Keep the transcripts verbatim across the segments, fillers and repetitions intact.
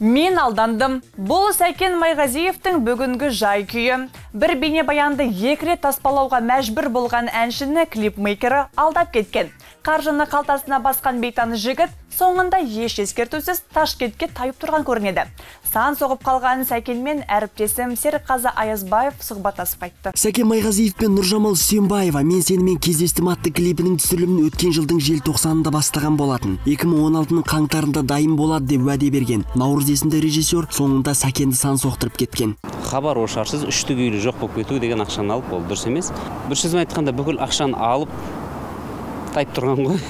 Мен алданdım. Бұл Сәкен Майғазиевтің бүгінгі жай күйі. Бір бейнебаянды екі рет таспалауға мәжбүр болған әншіні клипмейкері алдап кеткен. Қаржыны қалтасына басқан бейтаны жігіт соңында еш ескертусіз Ташкентке тайып тұрған көрінеді. Сан соғып қалған Сәкенмен әріптесім Серікқазы Аязбаев сұхбаттасып айтты. Сәкен Майғазиев пен Нұржамал Сембаева «Мен сенімен кездестім» атты клипінің түсірілімін өткен жылдың желтоқсанында бастаған болатын. екі мың он алтының қаңтарында дайын болады деп уәде берген. Наурыз есінде режиссер соңында Сәкенді сан соқтырып кеткен. Хабар ошарсыз үштігі үйлі жоқ болып кетуі деген ақшаны алып ол дұрыс емес. Бір сөзбен айтқанда бүкіл ақшаны алып тайып тұрған ғой.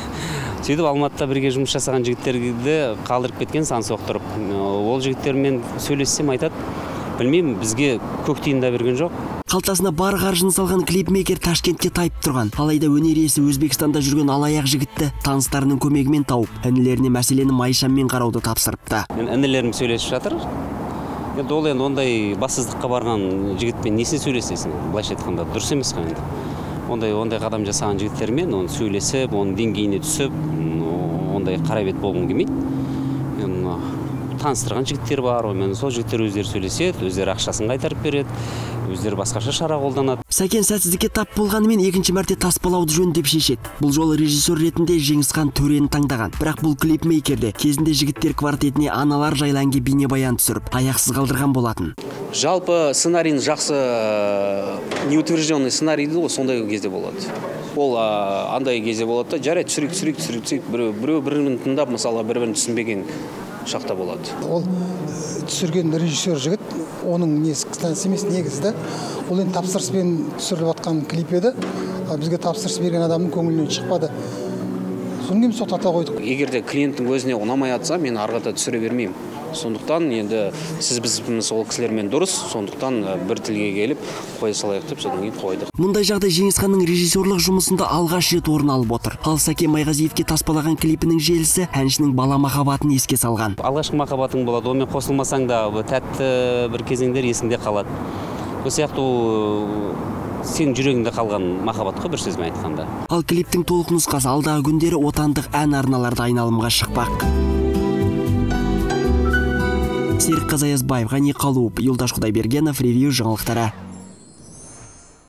Сөйтіп Алматыда бірге жұмыс жасаған жігіттерді қалдырып кеткен, сан соқтырып. Ол жігіттермен сөйлессем айтады, білмеймін, бізге көктейін де берген жоқ. Қалтасына бар қаржын салған клипмейкер Ташкентке тайып тұрған. Алайда өнер иесі Өзбекстанда жүрген алаяқ жігітті таныстарының көмегімен тауып, інілеріне мәселені майшаммен қарауды тапсырыпты. Інілерім сөйлесіп жатыр. Енді ол енді ондай бассыздыққа барған жігітпен несін сөйлесесің? Былайша айтқанда дұрыс емес қой енді. Ондай ондай қадам жасаған жігіттермен оны сөйлесіп, оның деңгейіне түсіп, ондай қарабет болғым келмейді. Таныстырған жігіттер бар, мен сол жігіттер өздері сөйлеседі, өздері ақшасын қайтарып береді, өздері басқаша шара қолданады. Сәкен сәтсіздікке тап болғанымен екінші мәрте таспалауды жөн деп шешеді. Бұл жолы режиссер ретінде Жеңісхан Төрені таңдаған. Бірақ бұл клипмейкерде кезінде жігіттер квартетіне аналар жайлы әнге бейнебаян түсіріп, аяқсыз қалдырған болатын. Жалпы сценарийін жақсы неутвержденный сценарий дейді ғой, сондай кезде болады. Ол андай кезде болады да, жарайды түсірейік, түсірейік, түсірейік, біреу бірін тыңдап, мысалы бір-бірін түсінбеген шақта болады. Ол түсірген режиссер жігіт, оның несі кісіләнсі емес, негізді. Ол енді тапсырыспен түсіріліп атқан клип еді, бізге тапсырыс берген адамның көңілінен шықпады. Соны кем соқтата қойдық. Егер де клиенттің өзіне ұнамай атса, мен арғата түсіре бермеймін. Сондықтан енді сіз бізбіз ол кісілермен дұрыс, сондықтан бір тілге келіп, қой салайық деп, содан кейін қойдық. Мұндай жағдай Жеңісханның режиссерлық жұмысында алғаш рет орын алып отыр. Ал Сәкен Майғазиевке таспалаған клипінің желісі әншінің бала махаббатын еске салған. Алғашқы махаббатың болады, онымен қосылмасаң да тәтті бір кезеңдер есіңде қалады. Бұл сияқты сен жүрегіңде қалған махаббатқа бір сөзбен айтқанда. Ал клиптің толық нұсқасы алдағы күндері отандық ән арналарда айналымға шықпақ. Серікқазы Аязбаев, Ғани Қалуып, Юлдаш Құдайбергенов, «Ревью» жаңалықтары.